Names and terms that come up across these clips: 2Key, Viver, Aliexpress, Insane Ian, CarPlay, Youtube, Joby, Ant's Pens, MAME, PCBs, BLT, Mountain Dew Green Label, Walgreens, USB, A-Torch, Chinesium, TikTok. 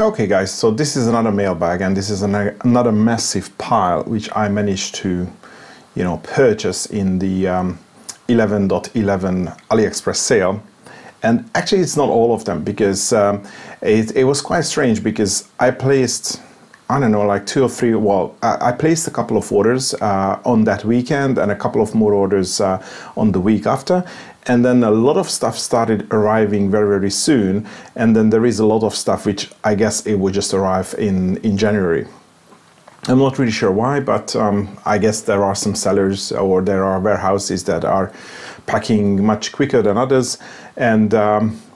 Okay guys, so this is another mailbag, and this is another massive pile which I managed to, you know, purchase in the 11.11 AliExpress sale. And actually it's not all of them, because it was quite strange, because I placed, I don't know, like two or three, well, I placed a couple of orders on that weekend and a couple of more orders on the week after. And then a lot of stuff started arriving very, very soon. And then there is a lot of stuff which I guess it will just arrive in January. I'm not really sure why, but I guess there are some sellers, or there are warehouses that are packing much quicker than others. And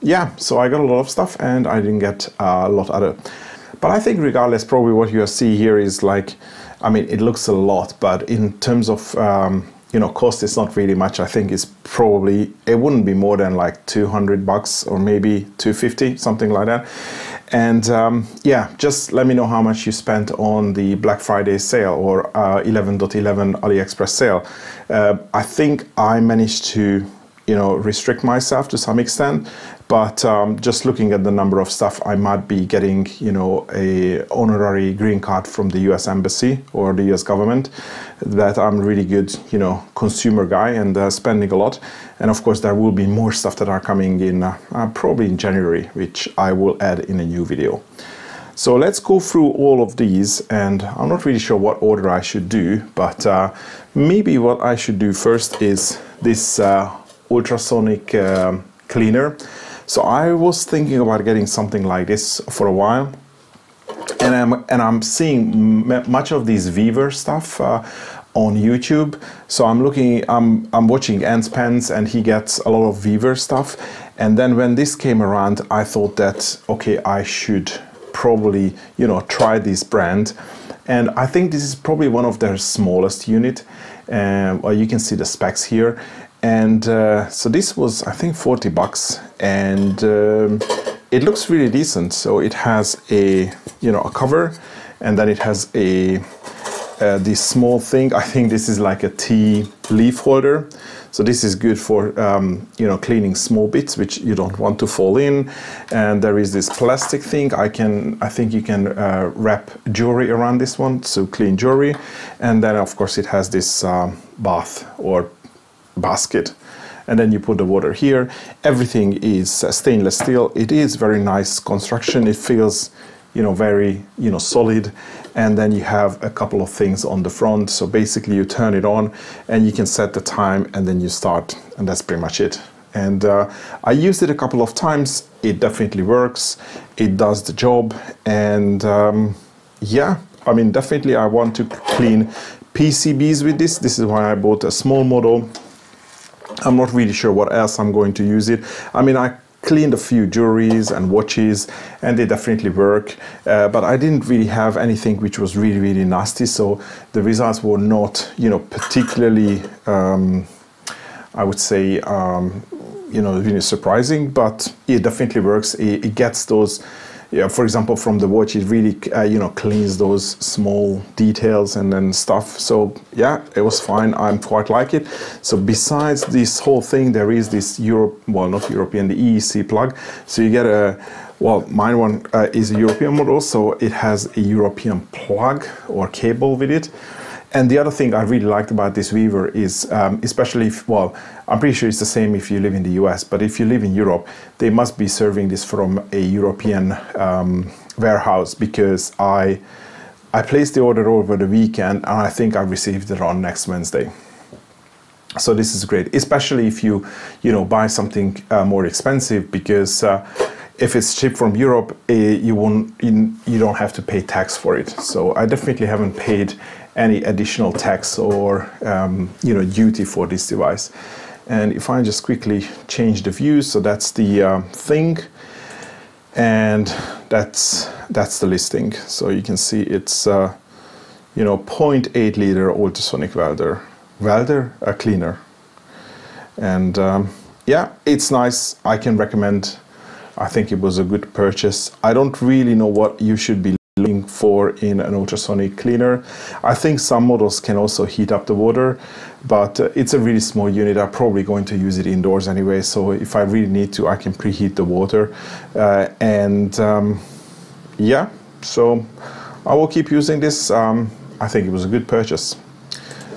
yeah, so I got a lot of stuff and I didn't get a lot other. But I think regardless, probably what you see here is like, I mean, it looks a lot, but in terms of, you know, cost, it's not really much. I think it's probably, it wouldn't be more than like 200 bucks or maybe 250, something like that. And yeah, just let me know how much you spent on the Black Friday sale or 11.11 AliExpress sale. I think I managed to, you know, restrict myself to some extent, but just looking at the number of stuff, I might be getting, you know, a honorary green card from the US embassy or the US government, that I'm really good, you know, consumer guy and spending a lot. And of course there will be more stuff that are coming in probably in January, which I will add in a new video. So let's go through all of these, and I'm not really sure what order I should do, but maybe what I should do first is this ultrasonic cleaner. So I was thinking about getting something like this for a while, and I'm seeing much of these Viver stuff on YouTube. So I'm looking, I'm watching Ant's Pens, and he gets a lot of Viver stuff. And then when this came around, I thought that okay, I should probably, you know, try this brand. And I think this is probably one of their smallest unit. Well, you can see the specs here. And so this was, I think, 40 bucks, and it looks really decent. So it has a, you know, a cover, and then it has a this small thing. I think this is like a tea leaf holder. So this is good for, you know, cleaning small bits which you don't want to fall in. And there is this plastic thing. I think you can wrap jewelry around this one, so clean jewelry. And then of course it has this bath or basket, and then you put the water here. Everything is stainless steel. It is very nice construction. It feels, you know, very, you know, solid. And then you have a couple of things on the front. So basically you turn it on and you can set the time, and then you start, and that's pretty much it. And I used it a couple of times. It definitely works. It does the job. And yeah, I mean, definitely I want to clean PCBs with this. This is why I bought a small model. I'm not really sure what else I'm going to use it. I mean, I cleaned a few jewelries and watches, and they definitely work, but I didn't really have anything which was really, really nasty. So the results were not, you know, particularly, I would say, you know, really surprising, but it definitely works. It gets those, yeah, for example, from the watch, it really, you know, cleans those small details and then stuff. So yeah, it was fine. I'm quite like it. So besides this whole thing, there is this Europe, well, not European, the EEC plug. So you get a, well, mine one is a European model, so it has a European plug or cable with it. And the other thing I really liked about this Viver is, especially if, well, I'm pretty sure it's the same if you live in the US, but if you live in Europe, they must be serving this from a European warehouse, because I placed the order over the weekend and I think I received it on next Wednesday. So this is great, especially if you, you know, buy something more expensive, because if it's shipped from Europe, you don't have to pay tax for it. So I definitely haven't paid any additional tax or you know, duty for this device. And if I just quickly change the view, so that's the thing, and that's the listing. So you can see it's you know, 0.8 liter ultrasonic welder cleaner, and yeah, it's nice. I can recommend. I think it was a good purchase. I don't really know what you should be looking for in an ultrasonic cleaner. I think some models can also heat up the water, but it's a really small unit. I'm probably going to use it indoors anyway, so if I really need to, I can preheat the water. And yeah, so I will keep using this. I think it was a good purchase.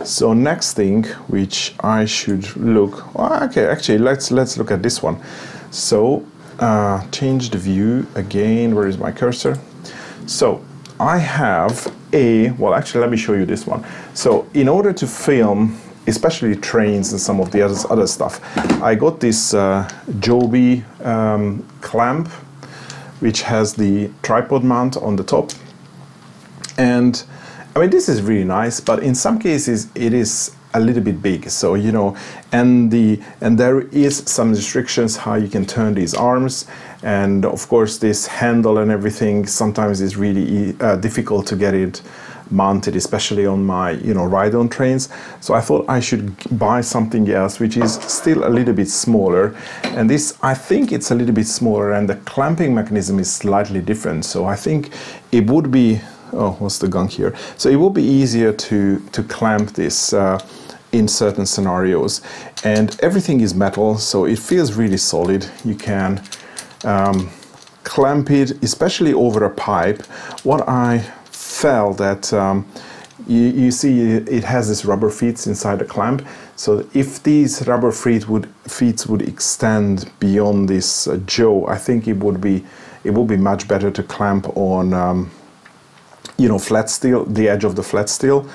So next thing which I should look, okay, actually let's look at this one. So change the view again. Where is my cursor? So I have a, well, actually let me show you this one. So in order to film, especially trains and some of the other stuff, I got this Joby clamp, which has the tripod mount on the top. And I mean, this is really nice, but in some cases it is a little bit big. So, you know, and there is some restrictions how you can turn these arms, and of course this handle and everything. Sometimes it's really difficult to get it mounted, especially on my, you know, ride-on trains. So I thought I should buy something else which is still a little bit smaller, and this, I think it's a little bit smaller, and the clamping mechanism is slightly different. So I think it would be, oh, what's the gunk here? So it will be easier to clamp this in certain scenarios. And everything is metal, so it feels really solid. You can clamp it, especially over a pipe. What I felt that you see, it has this rubber feet inside the clamp. So if these rubber feet would extend beyond this jaw, I think it would be much better to clamp on you know, flat steel, the edge of the flat steel,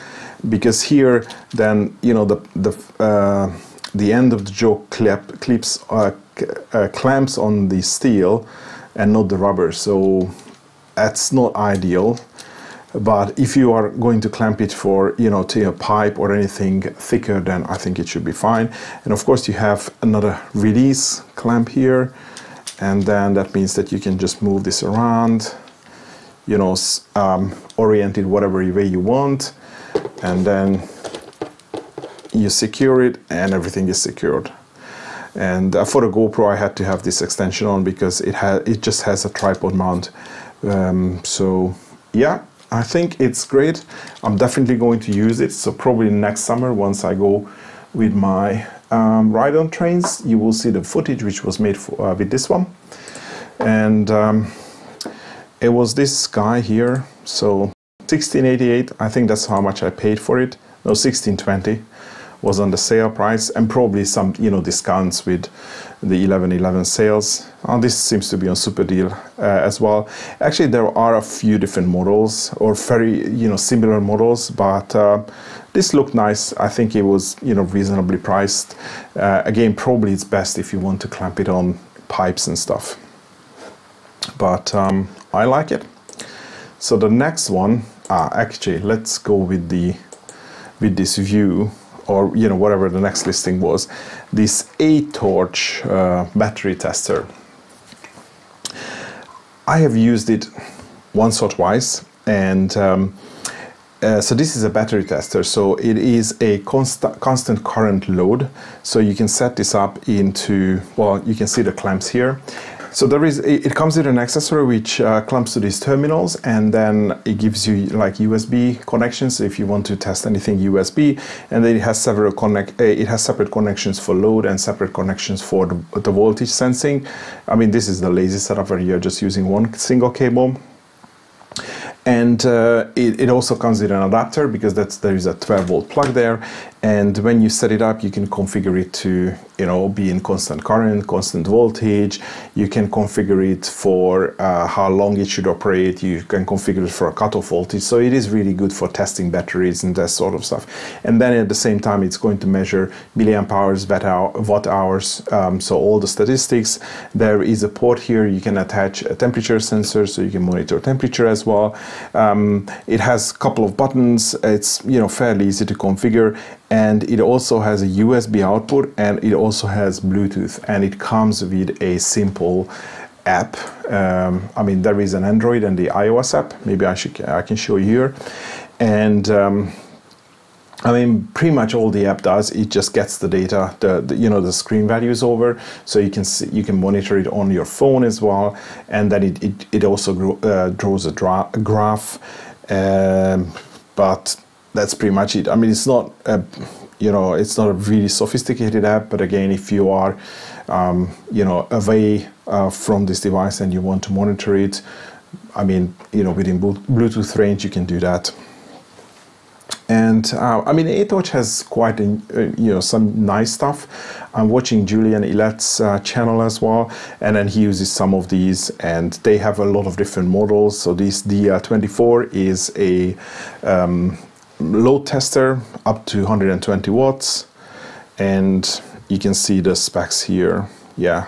because here then, you know, the end of the jaw clamps on the steel and not the rubber. So that's not ideal. But if you are going to clamp it for, you know, to a pipe or anything thicker, then I think it should be fine. And of course you have another release clamp here, and then that means that you can just move this around, you know, orient it whatever way you want, and then you secure it and everything is secured. And for the GoPro I had to have this extension on because it just has a tripod mount. So yeah, I think it's great. I'm definitely going to use it. So probably next summer, once I go with my ride-on trains, you will see the footage which was made for, with this one. And it was this guy here. So 1688, I think that's how much I paid for it. No, 1620 was on the sale price, and probably some, you know, discounts with the 11.11 sales. Oh, this seems to be on super deal as well. Actually, there are a few different models, or very, you know, similar models, but this looked nice. I think it was, you know, reasonably priced. Again, probably it's best if you want to clamp it on pipes and stuff. But I like it. So the next one, actually, let's go with the this view, or you know, whatever the next listing was, this A-Torch battery tester. I have used it once or twice, and so this is a battery tester. So it is a constant current load. So you can set this up into, well, you can see the clamps here. So there is, it comes with an accessory which clamps to these terminals, and then it gives you like USB connections. So if you want to test anything USB, and then it has several separate connections for load and separate connections for the voltage sensing. I mean, this is the lazy setup where you're just using one single cable. And it also comes with an adapter, because there is a 12-volt plug there, and when you set it up you can configure it to, you know, be in constant current, constant voltage. You can configure it for how long it should operate. You can configure it for a cutoff voltage. So it is really good for testing batteries and that sort of stuff. And then at the same time it's going to measure milliamp hours, watt hours, so all the statistics. There is a port here, you can attach a temperature sensor, so you can monitor temperature as well. It has a couple of buttons. It's, you know, fairly easy to configure, and it also has a USB output, and it also has Bluetooth, and it comes with a simple app. I mean, there is an Android and the iOS app. Maybe I can show you here. And I mean, pretty much all the app does, it just gets the data, you know, the screen values over, so you can see, you can monitor it on your phone as well, and then it also draws a graph, but that's pretty much it. I mean, it's not a, you know, it's not a really sophisticated app, but again, if you are, you know, away from this device and you want to monitor it, I mean, you know, within Bluetooth range, you can do that. And I mean, A-Torch has quite, you know, some nice stuff. I'm watching Julian Ilet's channel as well, and then he uses some of these, and they have a lot of different models. So this DR24 is a load tester up to 120 watts, and you can see the specs here. Yeah,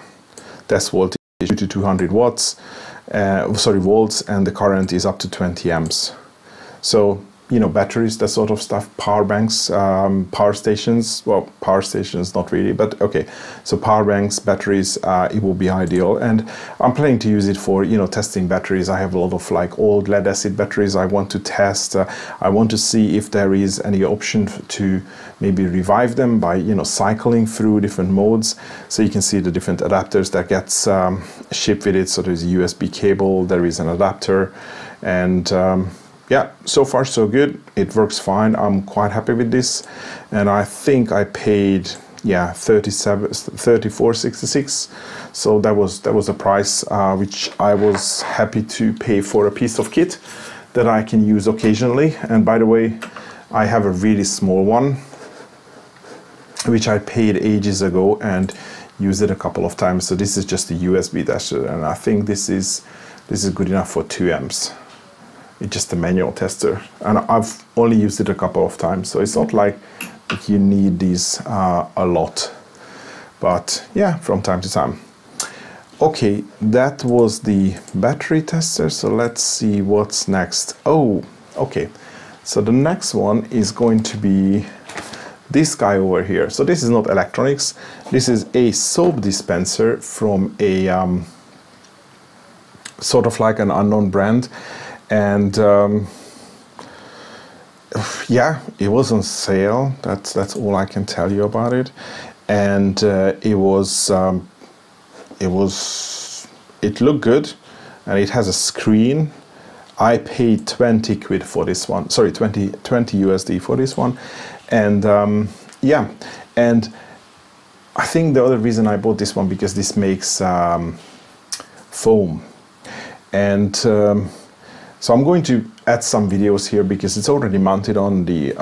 test voltage is due to 200 watts, sorry, volts, and the current is up to 20 amps. So, you know, batteries, that sort of stuff, power banks, power stations, well, power stations, not really, but okay. So power banks, batteries, it will be ideal. And I'm planning to use it for, you know, testing batteries. I have a lot of like old lead acid batteries I want to test. I want to see if there is any option to maybe revive them by, you know, cycling through different modes. So you can see the different adapters that gets shipped with it. So there's a USB cable, there is an adapter, and yeah, so far so good. It works fine. I'm quite happy with this, and I think I paid, yeah, $34.66. So that was the price which I was happy to pay for a piece of kit that I can use occasionally. And by the way, I have a really small one which I paid ages ago and used it a couple of times. So this is just a USB adapter, and I think this is good enough for 2 amps. It's just a manual tester, and I've only used it a couple of times, so it's not like you need these a lot, but yeah, from time to time. Okay, that was the battery tester, so let's see what's next. Oh, okay, so the next one is going to be this guy over here. So this is not electronics, this is a soap dispenser from a sort of like an unknown brand. And yeah, it was on sale. That's all I can tell you about it. And it looked good, and it has a screen. I paid 20 quid for this one. Sorry, 20 USD for this one. And yeah, and I think the other reason I bought this one because this makes foam. And so I'm going to add some videos here because it's already mounted on the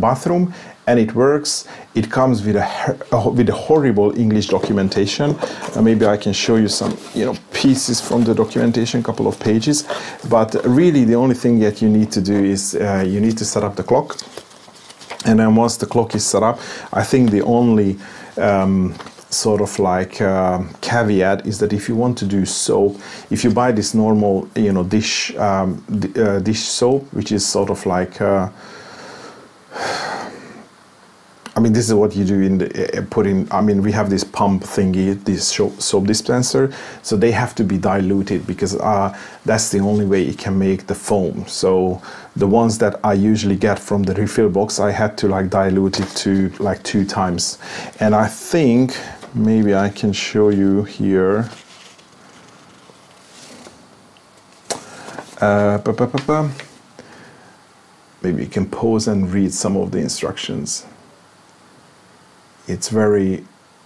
bathroom, and it works. It comes with a horrible English documentation. Maybe I can show you some, you know, pieces from the documentation, couple of pages. But really, the only thing that you need to do is you need to set up the clock, and then once the clock is set up, I think the only sort of like caveat is that if you want to do soap, if you buy this normal, you know, dish soap, which is sort of like, I mean, this is what you do in the I mean, we have this pump thingy, this soap dispenser, so they have to be diluted because that's the only way it can make the foam. So the ones that I usually get from the refill box, I had to like dilute it to like 2 times. And I think maybe I can show you here. Maybe you can pause and read some of the instructions. It's very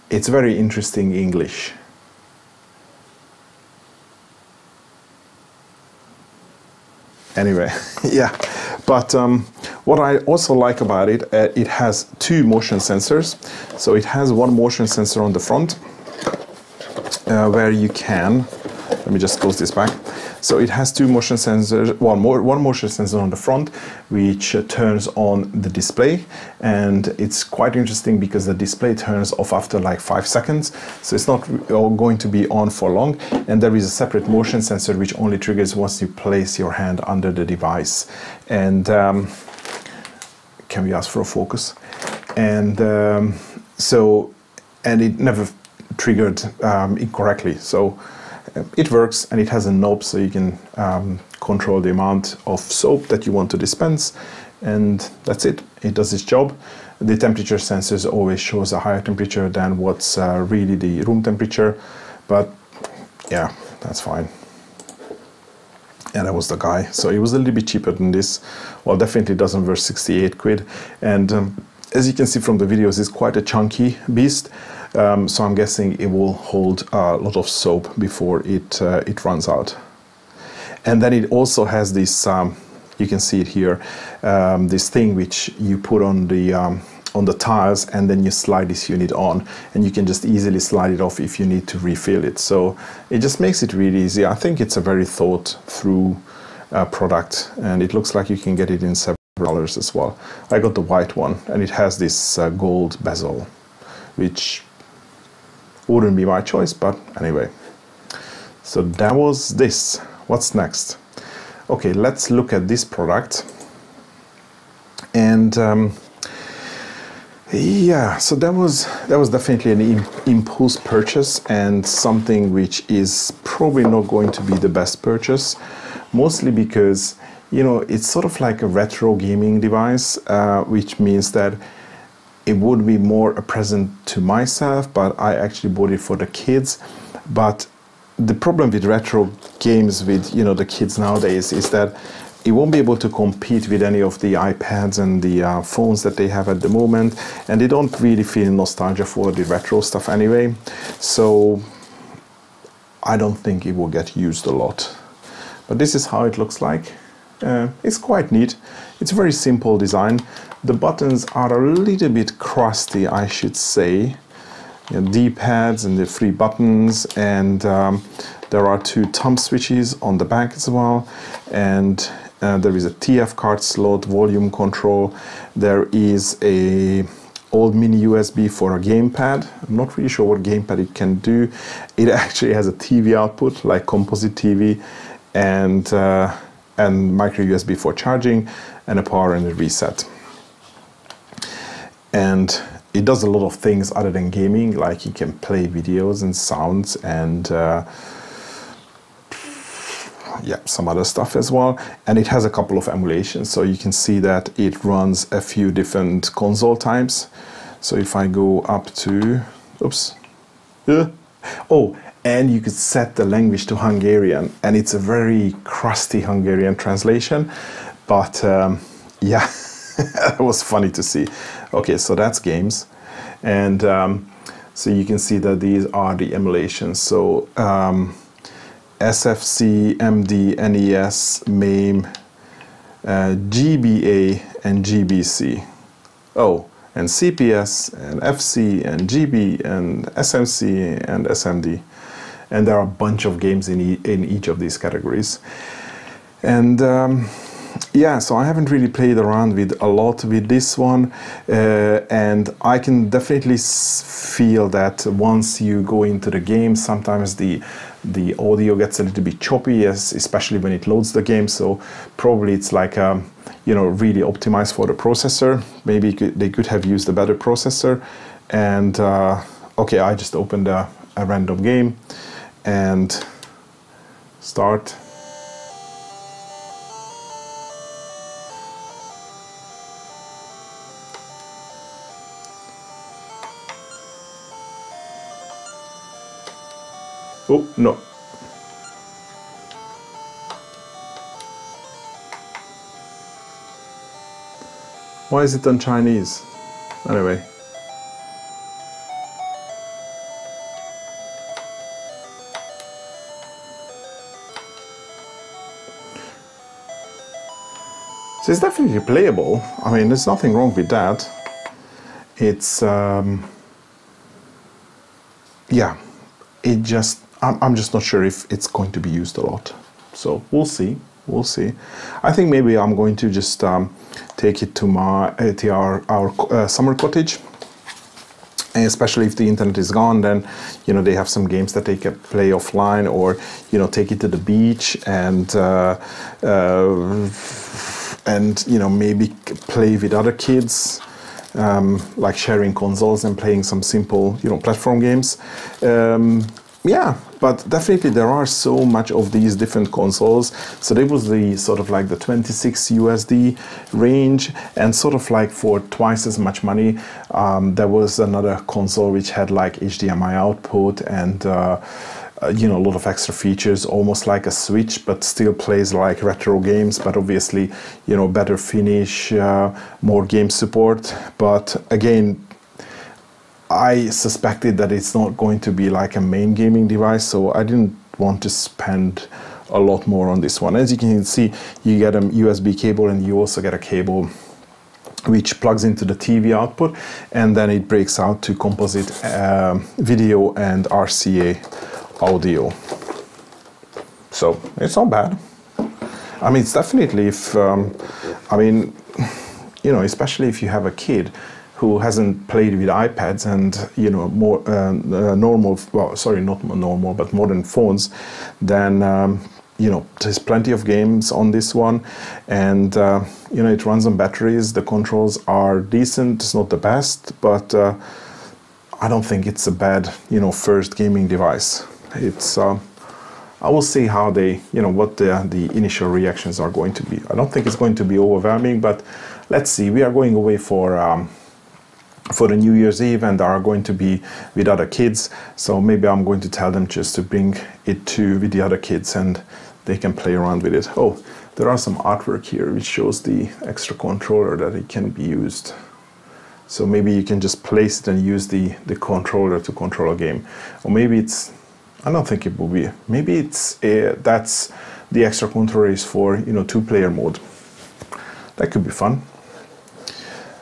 interesting English. Anyway, yeah, but what I also like about it, it has 2 motion sensors. So it has one motion sensor on the front where you can, let me just close this back. So it has 2 motion sensors, one motion sensor on the front, which turns on the display. And it's quite interesting because the display turns off after like 5 seconds. So it's not going to be on for long. And there is a separate motion sensor, which only triggers once you place your hand under the device. And can we ask for a focus? And and it never triggered incorrectly. So it works, and it has a knob so you can control the amount of soap that you want to dispense, and that's it. It does its job. The temperature sensors always shows a higher temperature than what's really the room temperature, but yeah, that's fine. And that was the guy, so it was a little bit cheaper than this. Well, definitely doesn't worth 68 quid, and as you can see from the videos, it's quite a chunky beast. So I'm guessing it will hold a lot of soap before it runs out. And then it also has this, you can see it here, this thing which you put on the tiles, and then you slide this unit on, and you can just easily slide it off if you need to refill it. So it just makes it really easy. I think it's a very thought through product, and it looks like you can get it in several colors as well. I got the white one, and it has this gold bezel, which wouldn't be my choice, but anyway. So that was this. What's next? Okay, let's look at this product. And yeah, so that was definitely an impulse purchase, and something which is probably not going to be the best purchase, mostly because, you know, it's sort of like a retro gaming device, which means that it would be more a present to myself, but I actually bought it for the kids. But the problem with retro games with, you know, the kids nowadays is that it won't be able to compete with any of the iPads and the phones that they have at the moment, and they don't really feel nostalgia for the retro stuff anyway. So I don't think it will get used a lot. But this is how it looks like. It's quite neat. It's a very simple design. The buttons are a little bit crusty, I should say. You know, D-pads and the three buttons, and there are two thumb switches on the back as well, and there is a TF card slot, volume control. There is a old mini USB for a gamepad. I'm not really sure what gamepad it can do. It actually has a TV output, like composite TV, and micro USB for charging, and a power and a reset. And it does a lot of things other than gaming, like you can play videos and sounds, and yeah, some other stuff as well. And it has a couple of emulations, so you can see that it runs a few different console types. So if I go up to, oops, oh, and you could set the language to Hungarian, and it's a very crusty Hungarian translation, but yeah, it was funny to see. Okay, so that's games, and so you can see that these are the emulations. So SFC, MD, NES, MAME, GBA and GBC. Oh, and CPS and FC and GB and SMC and SMD. And there are a bunch of games in each of these categories. And yeah, so I haven't really played around with a lot with this one, and I can definitely feel that once you go into the game, sometimes the audio gets a little bit choppy, especially when it loads the game. So probably it's like, you know, really optimized for the processor. Maybe they could have used a better processor. And okay, I just opened a random game and start. Oh, no. Why is it on Chinese? Anyway. So it's definitely playable. I mean, there's nothing wrong with that. It's, yeah, it just, I'm just not sure if it's going to be used a lot. So we'll see, we'll see. I think maybe I'm going to just take it to our summer cottage. And especially if the internet is gone, then, you know, they have some games that they can play offline, or, you know, take it to the beach and you know, maybe play with other kids. Like sharing consoles and playing some simple, you know, platform games. Yeah, but definitely there are so much of these different consoles. So there was the sort of like the 26 USD range, and sort of like for twice as much money, there was another console which had like HDMI output and you know, a lot of extra features, almost like a Switch, but still plays like retro games, but obviously, you know, better finish, more game support. But again, I suspected that it's not going to be like a main gaming device, so I didn't want to spend a lot more on this one. As you can see, you get a USB cable and you also get a cable which plugs into the TV output, and then it breaks out to composite video and RCA audio. So it's not bad. I mean, it's definitely, if I mean, you know, especially if you have a kid who hasn't played with iPads and, you know, more normal, well, sorry, not normal, but modern phones, then you know, there's plenty of games on this one, and you know, it runs on batteries. The controls are decent. It's not the best, but I don't think it's a bad, you know, first gaming device. It's I will see how they, you know, what the initial reactions are going to be. I don't think it's going to be overwhelming, but let's see. We are going away for the New Year's Eve and are going to be with other kids, so maybe I'm going to tell them just to bring it to with the other kids and they can play around with it. Oh, there are some artwork here which shows the extra controller that it can be used, so maybe you can just place it and use the controller to control a game. Or maybe it's, I don't think it will be, maybe it's that's the extra controller is for, you know, two-player mode. That could be fun.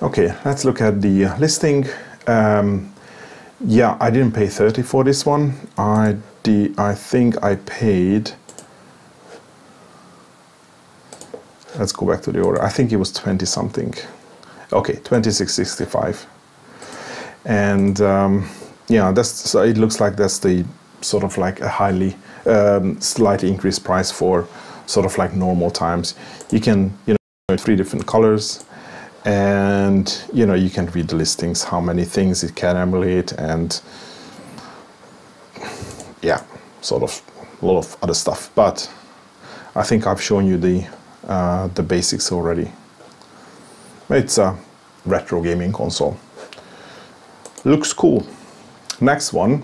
Okay, let's look at the listing. Yeah, I didn't pay 30 for this one. I think I paid, let's go back to the order, I think it was 20 something. Okay, 26.65. And yeah, that's, so it looks like that's the sort of like a highly slightly increased price for sort of like normal times. You can, you know, 3 different colors. And you know, you can read the listings, how many things it can emulate, and yeah, sort of a lot of other stuff. But I think I've shown you the basics already. It's a retro gaming console. Looks cool. Next one.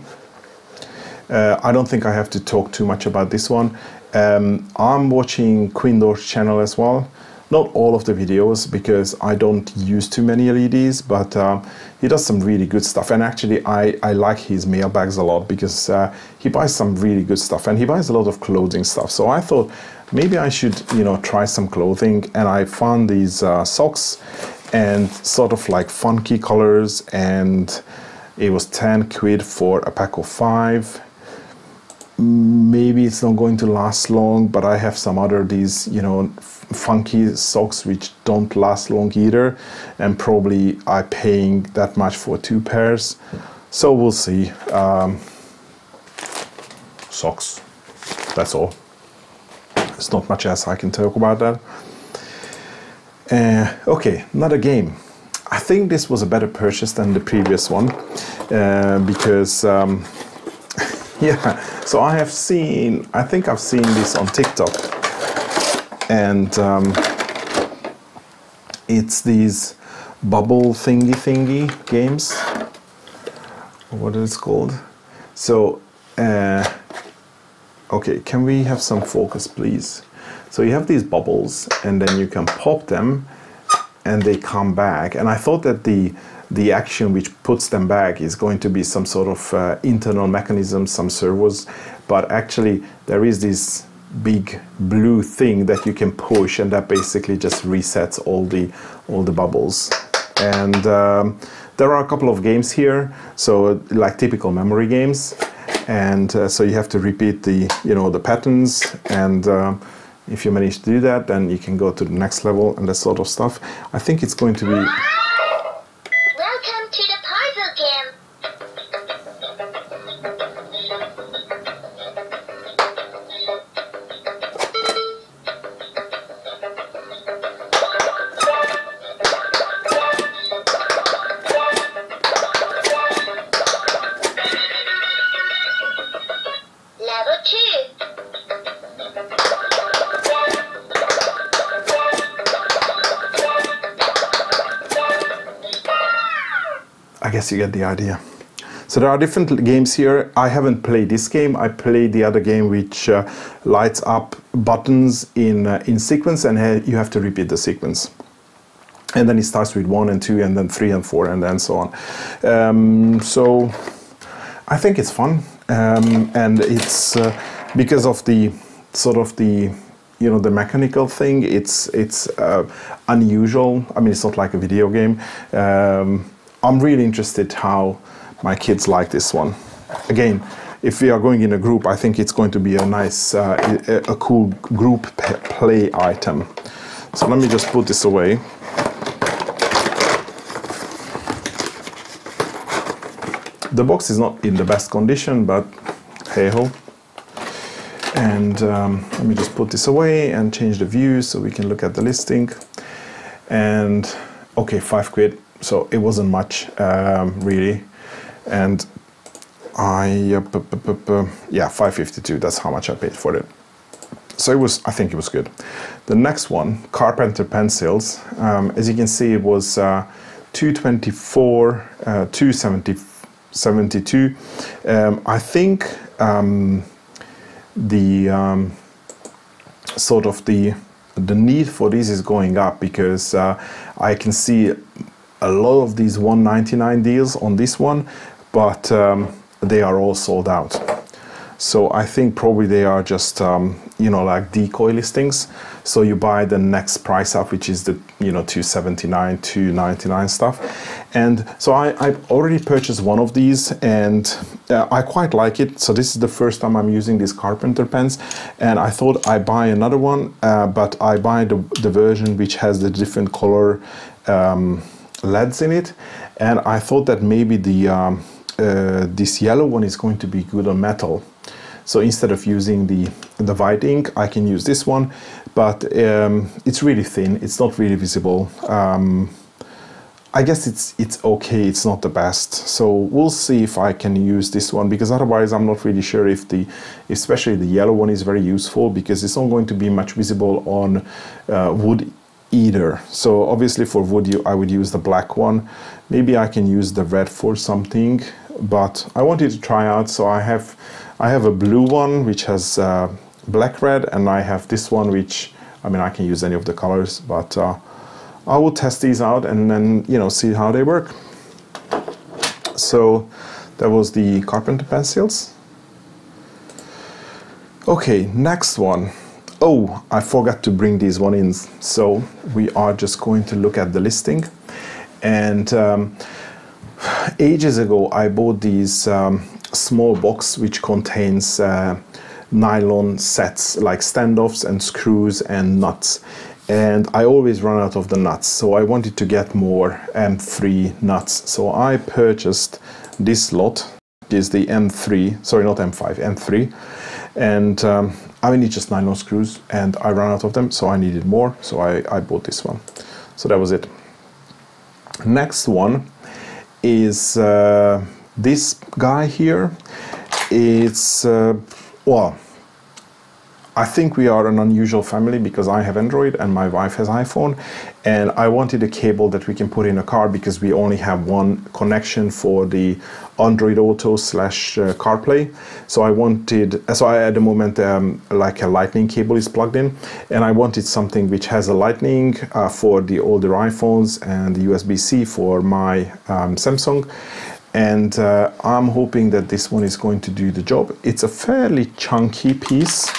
I don't think I have to talk too much about this one. I'm watching Quindor's channel as well. Not all of the videos, because I don't use too many LEDs, but he does some really good stuff. And actually, I like his mailbags a lot, because he buys some really good stuff, and he buys a lot of clothing stuff. So I thought maybe I should, you know, try some clothing, and I found these socks and sort of like funky colors, and it was 10 quid for a pack of 5. Maybe it's not going to last long, but I have some other these, you know, funky socks which don't last long either, and probably I'm paying that much for 2 pairs, so we'll see. Socks, that's all. It's not much else I can talk about that. Okay, another game. I think this was a better purchase than the previous one, because yeah, so I have seen, I think I've seen this on TikTok, and it's these bubble thingy games. What is it called? So, okay, can we have some focus, please? So you have these bubbles, and then you can pop them, and they come back. And I thought that the action which puts them back is going to be some sort of internal mechanism, some servos, but actually there is this big blue thing that you can push, and that basically just resets all the bubbles. And there are a couple of games here, so like typical memory games, and so you have to repeat the, you know, the patterns, and if you manage to do that, then you can go to the next level and that sort of stuff. I think it's going to be. You get the idea. So there are different games here. I haven't played this game. I played the other game which lights up buttons in sequence, and you have to repeat the sequence. and then it starts with 1 and 2 and then 3 and 4 and then so on. So I think it's fun, and it's because of the sort of the, you know, the mechanical thing, it's unusual. I mean, it's not like a video game. I'm really interested how my kids like this one. Again, if we are going in a group, I think it's going to be a nice, a cool group play item. So let me just put this away. The box is not in the best condition, but hey-ho. And let me just put this away and change the view so we can look at the listing. And okay, £5, so it wasn't much really. And I, yeah, $5.52, that's how much I paid for it. So it was, I think it was good. The next one, Carpenter pencils. As you can see, it was $2.24, $2.72. I think the sort of the need for this is going up, because I can see a lot of these $1.99 deals on this one, but they are all sold out. So I think probably they are just you know, like decoy listings. So you buy the next price up, which is the, you know, $2.79, $2.99 stuff. And so I've already purchased one of these, and I quite like it. So this is the first time I'm using these Carpenter pens, and I thought I'd buy another one, but I buy the version which has the different color LEDs in it. And I thought that maybe the this yellow one is going to be good on metal. So instead of using the white ink, I can use this one, but it's really thin, it's not really visible. I guess it's okay, it's not the best. So we'll see if I can use this one, because otherwise I'm not really sure if the, especially the yellow one, is very useful, because it's not going to be much visible on wood either. So obviously for wood I would use the black one. Maybe I can use the red for something, but I wanted to try out. So I have a blue one which has black red, and I have this one which, I mean, I can use any of the colors, but I will test these out and then, you know, see how they work. So that was the Carpenter pencils. Okay, next one. Oh, I forgot to bring these one in, so we are just going to look at the listing. And ages ago I bought these small box which contains nylon sets, like standoffs and screws and nuts, and I always run out of the nuts, so I wanted to get more M3 nuts. So I purchased this lot, which is the M3, sorry, not M5, M3, and I mean, it's just nylon screws, and I ran out of them, so I needed more, so I bought this one. So that was it. Next one is this guy here. It's, well, I think we are an unusual family, because I have Android and my wife has iPhone, and I wanted a cable that we can put in a car, because we only have one connection for the Android Auto / CarPlay. So I wanted, so I, at the moment, like a lightning cable is plugged in, and I wanted something which has a lightning for the older iPhones and the USB-C for my Samsung. And I'm hoping that this one is going to do the job. It's a fairly chunky piece.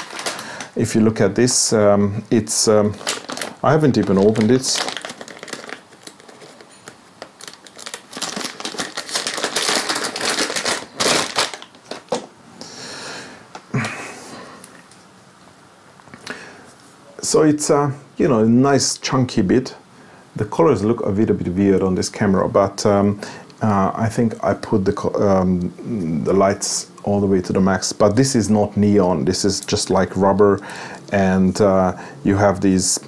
If you look at this, it's, I haven't even opened it. So it's a, you know, a nice chunky bit. The colors look a little bit weird on this camera, but I think I put the lights all the way to the max, but this is not neon, this is just like rubber, and you have these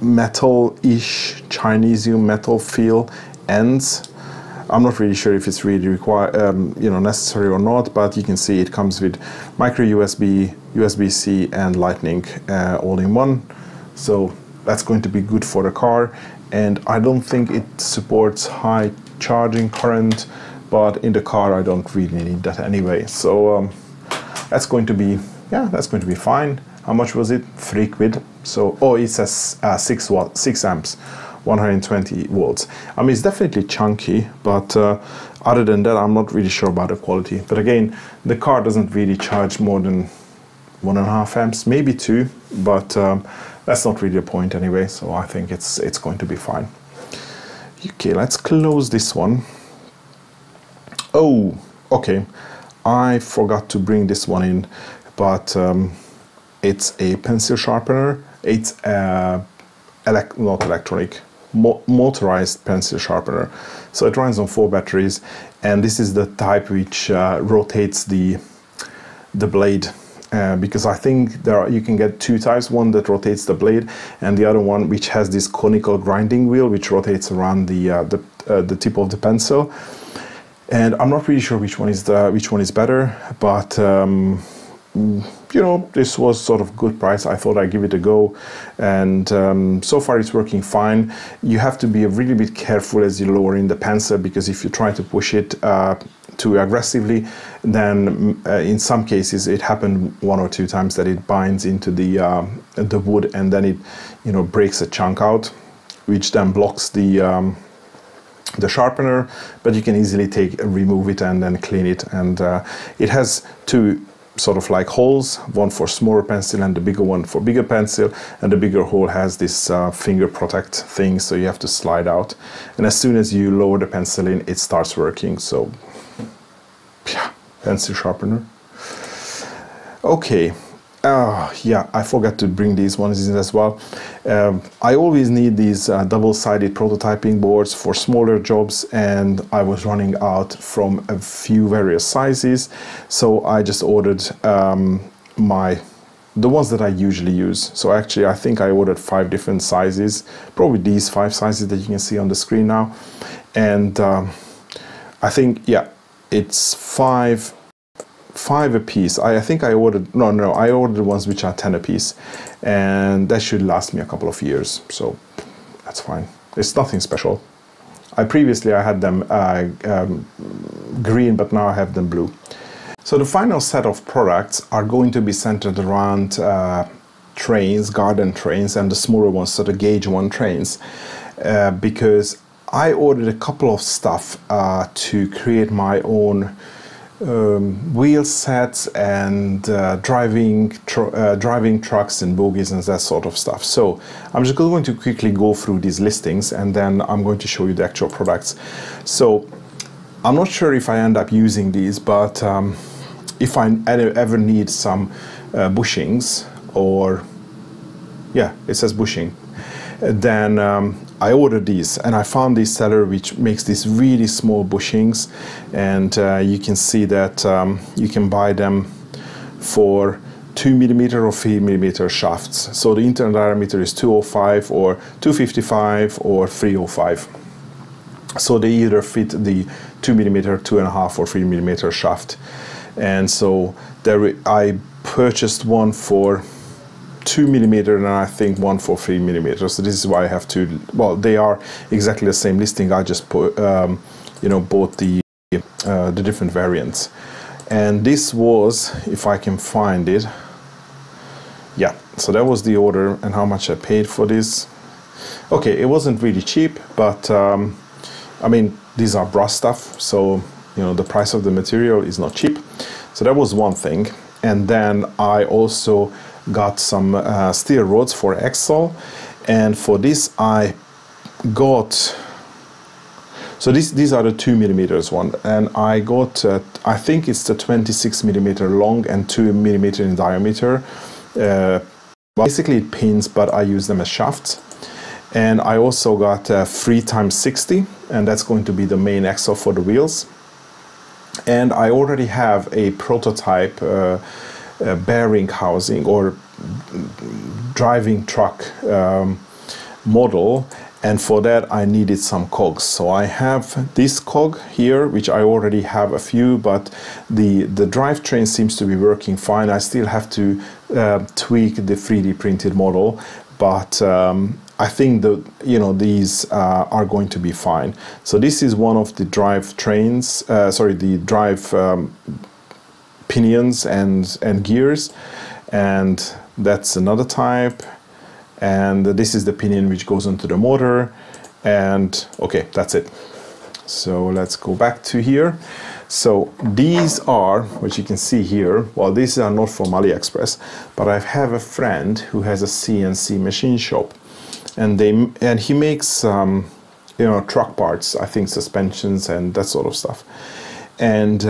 metal-ish, Chinesium metal feel ends. I'm not really sure if it's really you know, necessary or not, but you can see it comes with micro USB, USB-C and lightning all in one. So that's going to be good for the car, and I don't think it supports high charging current, but in the car I don't really need that anyway. So that's going to be, yeah, that's going to be fine. How much was it? £3. So, oh, it says 6 amps. 120 watts. I mean, it's definitely chunky, but other than that, I'm not really sure about the quality. But again, the car doesn't really charge more than 1.5 amps, maybe 2, but that's not really the point anyway, so I think it's going to be fine. Okay, let's close this one. Oh, okay, I forgot to bring this one in, but it's a pencil sharpener. It's a motorized pencil sharpener. So it runs on 4 batteries, and this is the type which rotates the blade, because I think you can get 2 types, one that rotates the blade and the other one which has this conical grinding wheel which rotates around the tip of the pencil. And I'm not really sure which one is better, but you know, this was sort of good price. I thought I'd give it a go, and so far it's working fine. You have to be a really bit careful as you lower in the pencil, because if you try to push it too aggressively, then in some cases it happened 1 or 2 times that it binds into the wood, and then it, you know, breaks a chunk out, which then blocks the sharpener. But you can easily remove it and then clean it. And it has 2 sort of like holes, one for smaller pencil and the bigger one for bigger pencil, and the bigger hole has this finger protect thing, so you have to slide out, and as soon as you lower the pencil in, it starts working. So yeah, pencil sharpener. Okay, yeah, I forgot to bring these ones in as well. I always need these double-sided prototyping boards for smaller jobs, and I was running out from a few various sizes, so I just ordered the ones that I usually use. So actually, I think I ordered 5 different sizes, probably these 5 sizes that you can see on the screen now. And I think, yeah, it's 5 a piece. I think I ordered, no, I ordered ones which are 10 a piece, and that should last me a couple of years, so that's fine. It's nothing special. Previously I had them green, but now I have them blue. So the final set of products are going to be centered around trains, garden trains, and the smaller ones, so the gauge 1 trains, because I ordered a couple of stuff to create my own wheel sets and driving trucks and bogies and that sort of stuff. So I'm just going to quickly go through these listings, and then I'm going to show you the actual products. So I'm not sure if I end up using these, but if I ever need some bushings, or yeah, it says bushing, then I ordered these, and I found this seller which makes these really small bushings, and you can see that you can buy them for 2mm or 3mm shafts. So the internal diameter is 205 or 255 or 305. So they either fit the 2mm, 2.5 or 3mm shaft. And so there I purchased one for 2mm and I think one for 3mm. So this is why I have to, well, they are exactly the same listing. I just put, you know, bought the different variants. And this was, if I can find it, yeah, so that was the order and how much I paid for this. Okay, it wasn't really cheap, but I mean, these are brass stuff, so you know, the price of the material is not cheap. So that was one thing. And then I also got some steel rods for axle, and for this I got, so these are the 2mm one, and I got I think it's the 26mm long and 2mm in diameter. Basically it pins, but I use them as shafts. And I also got 3x60, and that's going to be the main axle for the wheels. And I already have a prototype bearing housing or driving truck model, and for that I needed some cogs. So I have this cog here, which I already have a few, but the drivetrain seems to be working fine. I still have to tweak the 3D printed model, but I think you know, these are going to be fine. So this is one of the drivetrains, sorry, the drive pinions and gears, and that's another type. and this is the pinion which goes into the motor, and okay, that's it. So let's go back to here. So these are, which you can see here, well, these are not from AliExpress, but I have a friend who has a CNC machine shop, and he makes you know, truck parts, I think suspensions and that sort of stuff. And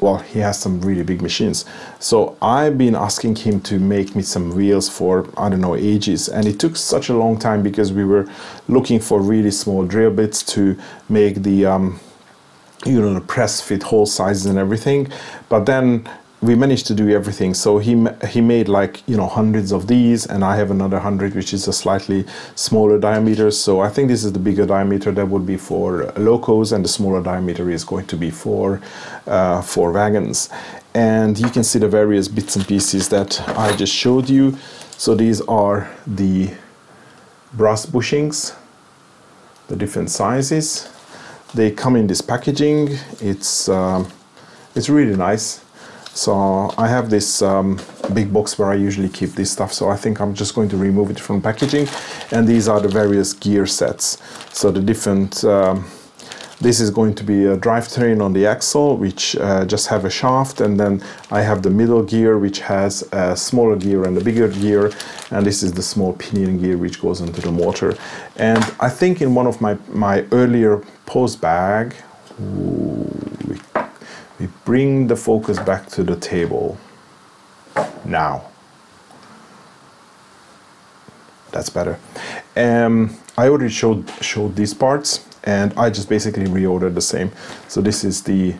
well, he has some really big machines. So I've been asking him to make me some wheels for, I don't know, ages. And it took such a long time because we were looking for really small drill bits to make the, you know, the press fit hole sizes and everything. But then we managed to do everything. So he made, like, you know, hundreds of these, and I have another 100 which is a slightly smaller diameter. So I think this is the bigger diameter that would be for locos, and the smaller diameter is going to be for wagons. And you can see the various bits and pieces that I just showed you. So these are the brass bushings, the different sizes. They come in this packaging. It's really nice. So I have this big box where I usually keep this stuff, so I think I'm just going to remove it from packaging. And these are the various gear sets. So the different, this is going to be a drivetrain on the axle, which just have a shaft, and then I have the middle gear, which has a smaller gear and a bigger gear, and this is the small pinion gear which goes into the motor. And I think in one of my earlier post bag, we bring the focus back to the table. Now. That's better. I already showed these parts, and I just basically reordered the same. So this is the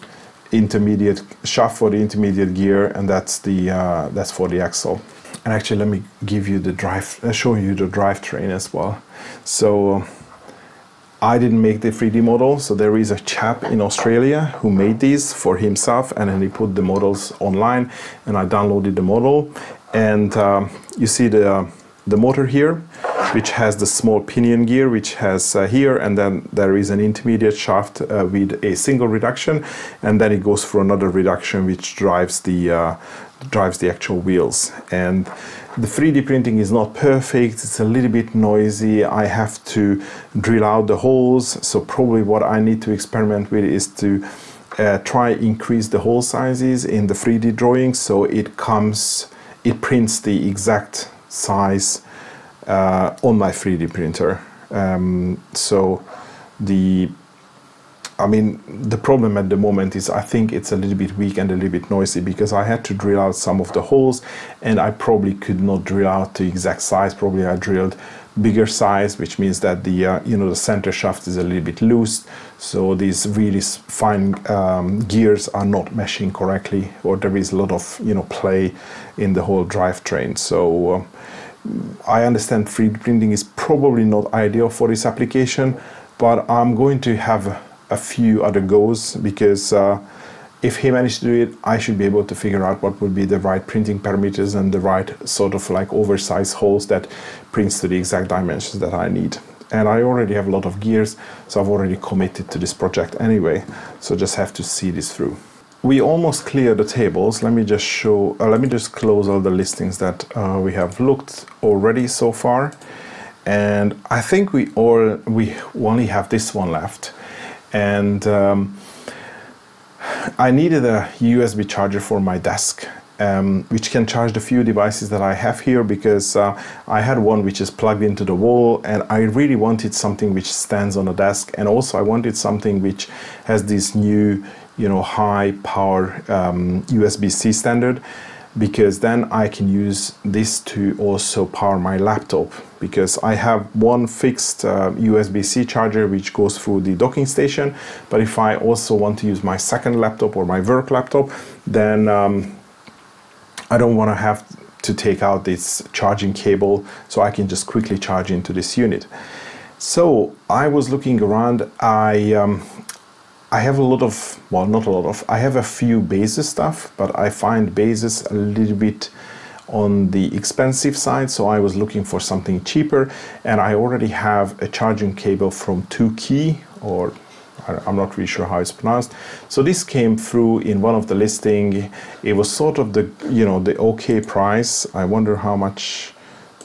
intermediate shaft for the intermediate gear, and that's for the axle. And actually, let me give you the show you the drivetrain as well. So I didn't make the 3D model, so there is a chap in Australia who made these for himself, and then he put the models online, and I downloaded the model. And you see the motor here, which has the small pinion gear, which has here, and then there is an intermediate shaft with a single reduction, and then it goes for another reduction, which drives the actual wheels. And the 3D printing is not perfect, it's a little bit noisy. I have to drill out the holes, so probably what I need to experiment with is to try increase the hole sizes in the 3D drawing, so it prints the exact size on my 3D printer. So the problem at the moment is I think it's a little bit weak and a little bit noisy, because I had to drill out some of the holes, and I probably could not drill out the exact size. Probably I drilled bigger size, which means that the you know, the center shaft is a little bit loose, so these really fine gears are not meshing correctly, or there is a lot of, you know, play in the whole drivetrain. So I understand 3D printing is probably not ideal for this application, but I'm going to have a few other goes, because if he managed to do it, I should be able to figure out what would be the right printing parameters and the right sort of like oversized holes that prints to the exact dimensions that I need. And I already have a lot of gears, so I've already committed to this project anyway, so just have to see this through. We almost cleared the tables. Let me just show, let me just close all the listings that we have looked already so far, and I think we only have this one left. And I needed a USB charger for my desk, which can charge the few devices that I have here, because I had one which is plugged into the wall, and I really wanted something which stands on a desk, and also I wanted something which has this new, you know, high power USB-C standard, because then I can use this to also power my laptop, because I have one fixed USB-C charger which goes through the docking station. But if I also want to use my second laptop or my work laptop, then I don't want to have to take out this charging cable, so I can just quickly charge into this unit. So I was looking around. I have a lot of, well, not a lot of, I have a few Basis stuff, but I find Basis a little bit on the expensive side, so I was looking for something cheaper. And I already have a charging cable from 2Key, or I'm not really sure how it's pronounced. So this came through in one of the listing. It was sort of the, you know, the okay price. I wonder how much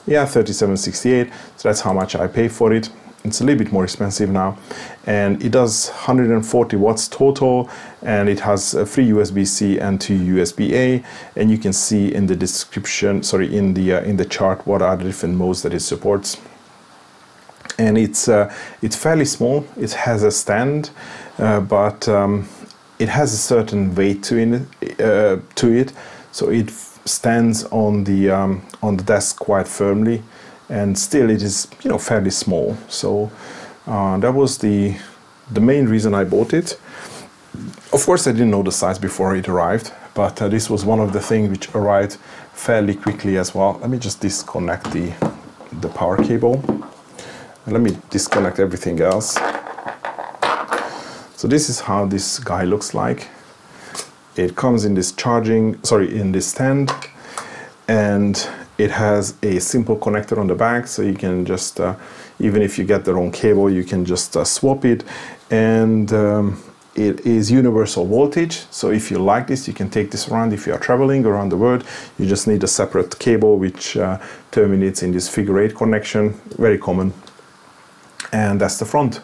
yeah, $37.68. so that's how much I pay for it. It's a little bit more expensive now, and it does 140 watts total, and it has a 3 USB-C and 2 USB-A, and you can see in the description, sorry, in the chart, what are the different modes that it supports. And it's fairly small. It has a stand, but it has a certain weight to it, so it stands on the desk quite firmly. And still it is, you know, fairly small. So that was the main reason I bought it. Of course I didn't know the size before it arrived, but this was one of the things which arrived fairly quickly as well. Let me just disconnect the power cable. Let me disconnect everything else. So this is how this guy looks like. It comes in this in this stand, and it has a simple connector on the back, so you can just, even if you get the wrong cable, you can just swap it. And it is universal voltage, so if you like this, you can take this around. If you are traveling around the world, you just need a separate cable which terminates in this figure-8 connection, very common. And that's the front.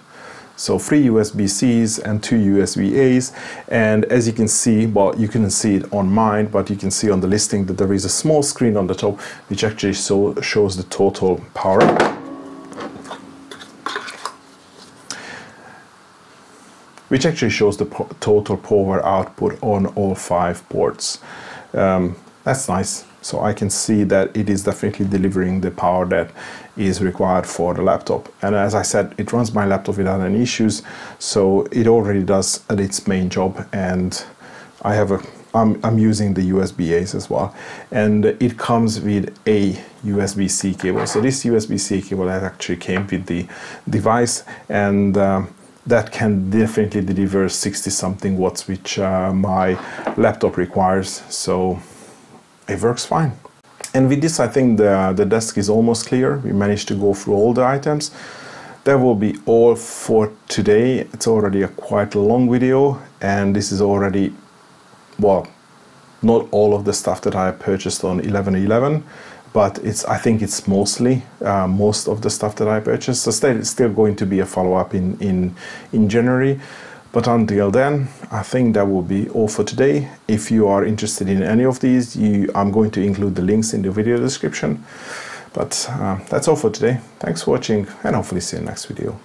So 3 USB-Cs and 2 USB-As, and as you can see, well, you couldn't see it on mine, but you can see on the listing that there is a small screen on the top which actually shows the total power. Which actually shows the total power output on all 5 ports. That's nice. So I can see that it is definitely delivering the power that is required for the laptop. And as I said, it runs my laptop without any issues, so it already does its main job. And I have I'm using the USB-As as well, and it comes with a USB-C cable. So this USB-C cable that actually came with the device, and that can definitely deliver 60-something watts, which my laptop requires. So it works fine. And with this, I think the desk is almost clear. We managed to go through all the items. That will be all for today. It's already a quite long video, and this is already, well, not all of the stuff that I purchased on 11.11, but it's, I think it's mostly most of the stuff that I purchased. So it's still going to be a follow-up in January. But until then, I think that will be all for today. If you are interested in any of these, I'm going to include the links in the video description. But that's all for today. Thanks for watching, and hopefully see you in the next video.